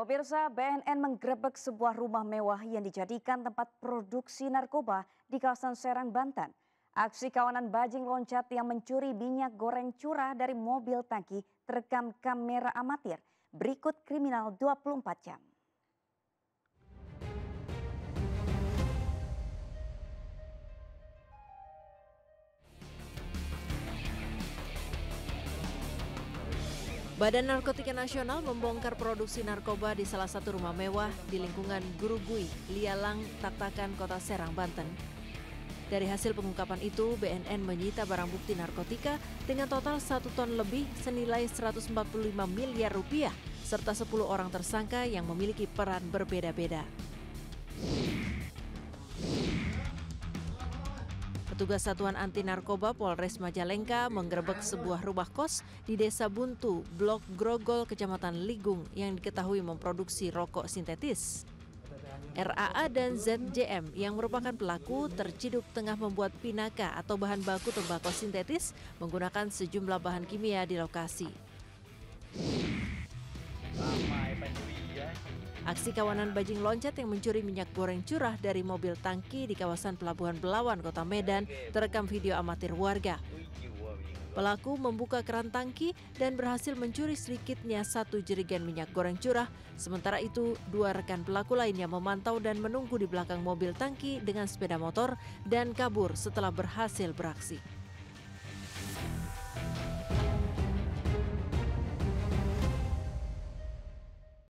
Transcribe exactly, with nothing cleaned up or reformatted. Pemirsa, B N N menggerebek sebuah rumah mewah yang dijadikan tempat produksi narkoba di kawasan Serang, Banten. Aksi kawanan bajing loncat yang mencuri minyak goreng curah dari mobil tangki terekam kamera amatir. Berikut Kriminal dua puluh empat jam. Badan Narkotika Nasional membongkar produksi narkoba di salah satu rumah mewah di lingkungan Gurugui, Lialang, Tatakan, Kota Serang, Banten. Dari hasil pengungkapan itu, B N N menyita barang bukti narkotika dengan total satu ton lebih senilai seratus empat puluh lima miliar rupiah, serta sepuluh orang tersangka yang memiliki peran berbeda-beda. Petugas Satuan Anti Narkoba Polres Majalengka menggerebek sebuah rumah kos di Desa Buntu, Blok Grogol, Kecamatan Ligung yang diketahui memproduksi rokok sintetis. R A A dan Z J M yang merupakan pelaku terciduk tengah membuat pinaka atau bahan baku tembakau sintetis menggunakan sejumlah bahan kimia di lokasi. Aksi kawanan bajing loncat yang mencuri minyak goreng curah dari mobil tangki di kawasan Pelabuhan Belawan, Kota Medan terekam video amatir warga. Pelaku membuka keran tangki dan berhasil mencuri sedikitnya satu jerigen minyak goreng curah. Sementara itu, dua rekan pelaku lainnya memantau dan menunggu di belakang mobil tangki dengan sepeda motor dan kabur setelah berhasil beraksi.